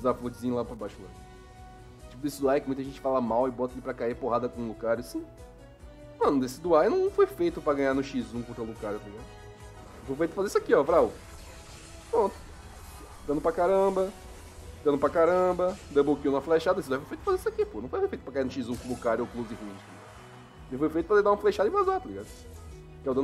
uns uploadzinhos lá pra baixo lá. Tipo, desse Duai que muita gente fala mal e bota ele pra cair porrada com o Lucario, assim. Mano, desse Duai não foi feito pra ganhar no X1 contra o Lucario, tá ligado? Foi feito pra fazer isso aqui, ó, Vral. Pronto. Dano pra caramba. Dano pra caramba. Double kill na flechada. Esse Duai foi feito pra fazer isso aqui, pô. Não foi feito pra cair no X1 com o Lucario ou com o Lucario. Ele foi feito pra dar uma flechada e vazar, tá ligado?